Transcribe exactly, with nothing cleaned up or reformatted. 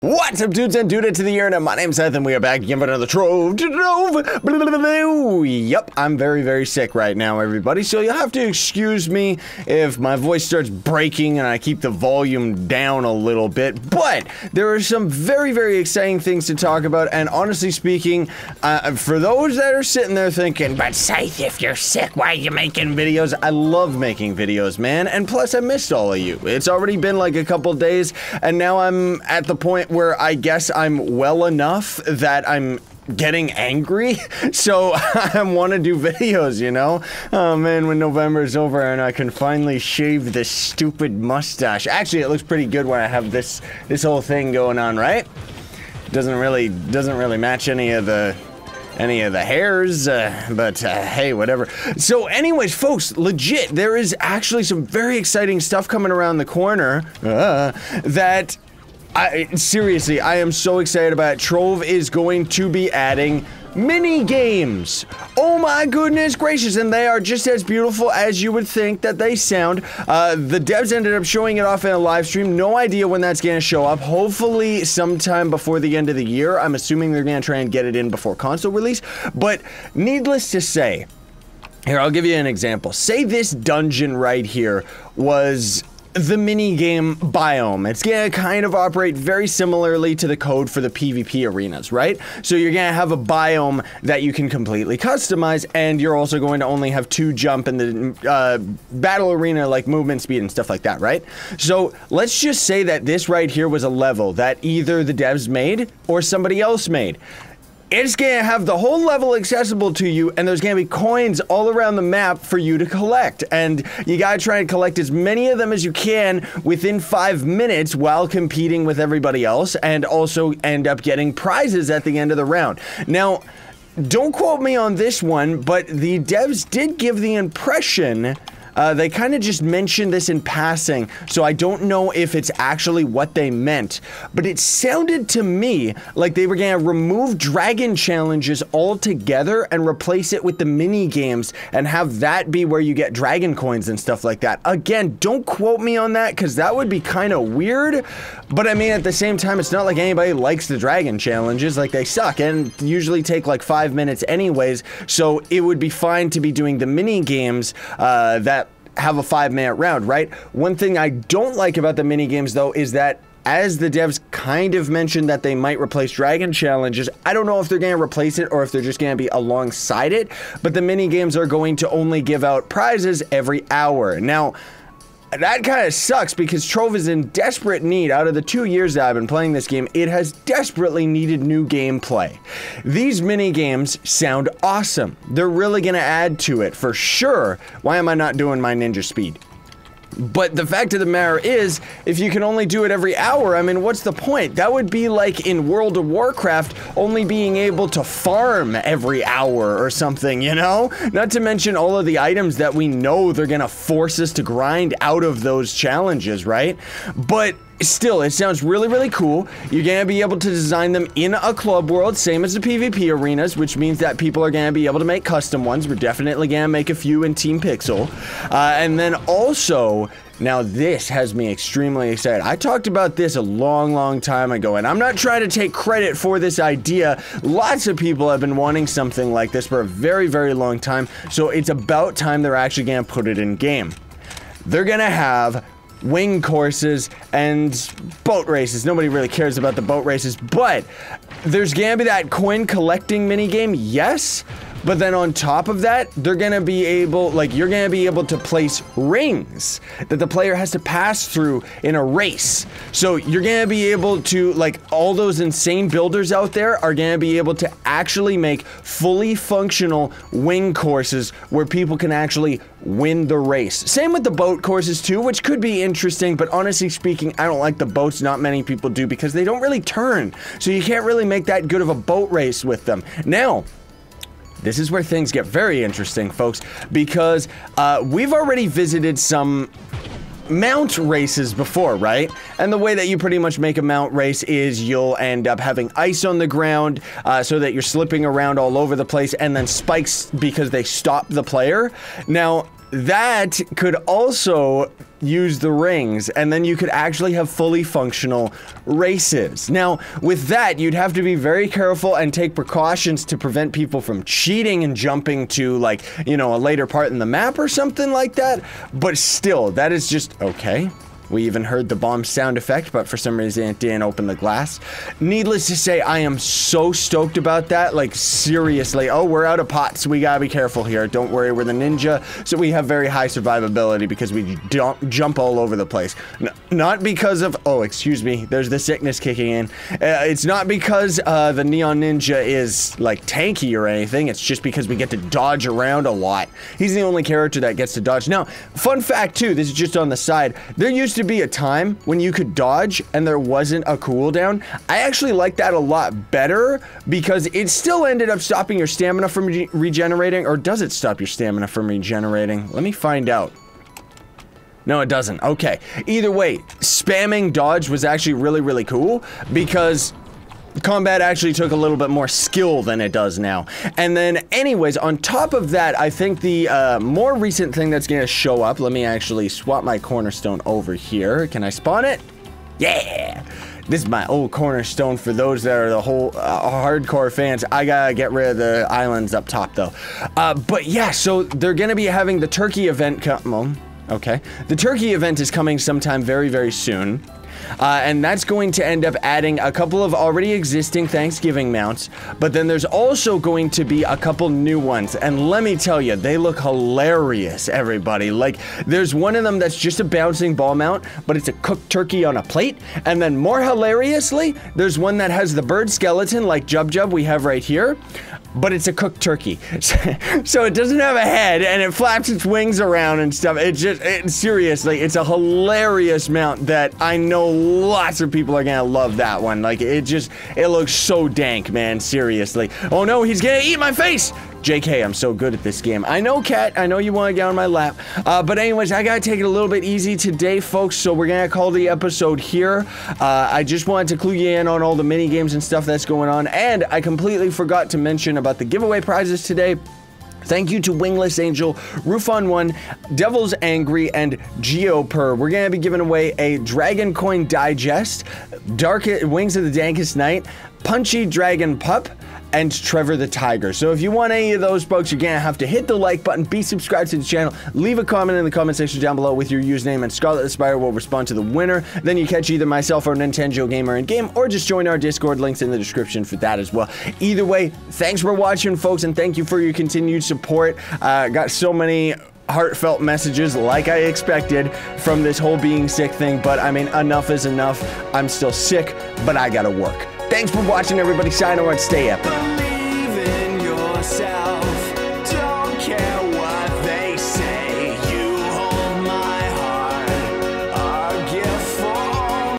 What's up, dudes and dudettes to the year, and my name's Seth, and we are back again for another Trove. Trove. Yep, I'm very, very sick right now, everybody. So you'll have to excuse me if my voice starts breaking and I keep the volume down a little bit. But there are some very, very exciting things to talk about. And honestly speaking, uh, for those that are sitting there thinking, "But Seth, if you're sick, why are you making videos?" I love making videos, man. And plus, I missed all of you. It's already been like a couple days, and now I'm at the point where where I guess I'm well enough that I'm getting angry, so I want to do videos, you know? Oh man, when November is over and I can finally shave this stupid mustache. Actually, it looks pretty good when I have this this whole thing going on, right? Doesn't really doesn't really match any of the any of the hairs, uh, but uh, hey, whatever. So anyways, folks, legit, there is actually some very exciting stuff coming around the corner uh, that I, seriously, I am so excited about it. Trove is going to be adding mini games. Oh my goodness gracious, and they are just as beautiful as you would think that they sound. Uh, the devs ended up showing it off in a live stream. No idea when that's going to show up. Hopefully sometime before the end of the year. I'm assuming they're going to try and get it in before console release, but needless to say, here, I'll give you an example. Say this dungeon right here was the minigame biome. It's gonna kind of operate very similarly to the code for the PvP arenas, right? So you're gonna have a biome that you can completely customize, and you're also going to only have two jump in the uh, battle arena, like movement speed and stuff like that, right? So let's just say that this right here was a level that either the devs made or somebody else made. It's gonna have the whole level accessible to you, and there's gonna be coins all around the map for you to collect, and you gotta try and collect as many of them as you can within five minutes while competing with everybody else, and also end up getting prizes at the end of the round. Now, don't quote me on this one, but the devs did give the impression Uh, they kind of just mentioned this in passing, so I don't know if it's actually what they meant. But it sounded to me like they were going to remove dragon challenges altogether and replace it with the mini games and have that be where you get dragon coins and stuff like that. Again, don't quote me on that because that would be kind of weird. But I mean, at the same time, it's not like anybody likes the dragon challenges. Like, they suck and usually take like five minutes anyways. So it would be fine to be doing the mini games uh, that have a five minute round, right? One thing I don't like about the minigames, though, is that as the devs kind of mentioned that they might replace dragon challenges, I don't know if they're going to replace it or if they're just going to be alongside it, but the minigames are going to only give out prizes every hour. Now, that kind of sucks because Trove is in desperate need. Out of the two years that I've been playing this game, it has desperately needed new gameplay. These mini games sound awesome. They're really going to add to it for sure. Why am I not doing my ninja speed? But the fact of the matter is, if you can only do it every hour, I mean, what's the point? That would be like in World of Warcraft only being able to farm every hour or something, you know? Not to mention all of the items that we know they're gonna force us to grind out of those challenges, right? But still, it sounds really, really cool. You're going to be able to design them in a club world, same as the PvP arenas, which means that people are going to be able to make custom ones. We're definitely going to make a few in Team Pixel. Uh, and then also, now this has me extremely excited. I talked about this a long, long time ago, and I'm not trying to take credit for this idea. Lots of people have been wanting something like this for a very, very long time, so it's about time they're actually going to put it in game. They're going to have wing courses and boat races. Nobody really cares about the boat races, but there's gonna be that coin collecting minigame, yes, but then on top of that, they're gonna be able, like, you're gonna be able to place rings that the player has to pass through in a race. So you're gonna be able to, like, all those insane builders out there are gonna be able to actually make fully functional wing courses where people can actually win the race. Same with the boat courses too, which could be interesting, but honestly speaking, I don't like the boats. Not many people do because they don't really turn. So you can't really make that good of a boat race with them. Now, this is where things get very interesting, folks, because uh, we've already visited some mount races before, right? And the way that you pretty much make a mount race is you'll end up having ice on the ground uh, so that you're slipping around all over the place, and then spikes because they stop the player. Now, That could also use the rings, and then you could actually have fully functional races. Now, with that, you'd have to be very careful and take precautions to prevent people from cheating and jumping to, like, you know, a later part in the map or something like that. But still, that is just okay. We even heard the bomb sound effect, but for some reason it didn't open the glass. Needless to say, I am so stoked about that. Like, seriously. Oh, we're out of pots. We gotta be careful here. Don't worry, we're the ninja, so we have very high survivability because we don't jump all over the place. N not because of... Oh, excuse me. There's the sickness kicking in. Uh, it's not because uh, the Neon Ninja is, like, tanky or anything. It's just because we get to dodge around a lot. He's the only character that gets to dodge. Now, fun fact, too. This is just on the side. They're used to be a time when you could dodge and there wasn't a cooldown. I actually like that a lot better because it still ended up stopping your stamina from re regenerating. Or does it stop your stamina from regenerating? Let me find out. No, it doesn't. Okay. Either way, spamming dodge was actually really, really cool because combat actually took a little bit more skill than it does now. And then anyways, on top of that, I think the uh, more recent thing that's going to show up, let me actually swap my cornerstone over here. Can I spawn it? Yeah! This is my old cornerstone for those that are the whole uh, hardcore fans. I gotta get rid of the islands up top though. Uh, but yeah, so they're going to be having the turkey event come on. Okay. The turkey event is coming sometime very, very soon. Uh, and that's going to end up adding a couple of already existing Thanksgiving mounts, but then there's also going to be a couple new ones, and let me tell you, they look hilarious, everybody. Like, there's one of them that's just a bouncing ball mount, but it's a cooked turkey on a plate, and then more hilariously, there's one that has the bird skeleton, like Jub Jub we have right here, but it's a cooked turkey. So it doesn't have a head, and it flaps its wings around and stuff. It just, it, seriously, it's a hilarious mount that I know lots of people are gonna love that one. Like, it just, it looks so dank, man. Seriously. Oh no, he's gonna eat my face! J K, I'm so good at this game. I know, Kat, I know you want to get on my lap. Uh, but anyways, I gotta take it a little bit easy today, folks, so we're gonna call the episode here. Uh, I just wanted to clue you in on all the mini games and stuff that's going on, and I completely forgot to mention about the giveaway prizes today. Thank you to Wingless Angel, Rufon one, Devil's Angry, and Geopurr. We're going to be giving away a Dragon Coin Digest, Dark Wings of the Dankest Night, Punchy Dragon Pup, and Trevor the Tiger. So if you want any of those, folks, you're going to have to hit the like button, be subscribed to the channel, leave a comment in the comment section down below with your username, and Scarlet the Spyder will respond to the winner. Then you catch either myself or Nintendo Gamer in-game, or just join our Discord, links in the description for that as well. Either way, thanks for watching, folks, and thank you for your continued support. Uh, got so many heartfelt messages, like I expected, from this whole being sick thing, but I mean, enough is enough. I'm still sick, but I gotta work. Thanks for watching, everybody. Sign on and stay epic.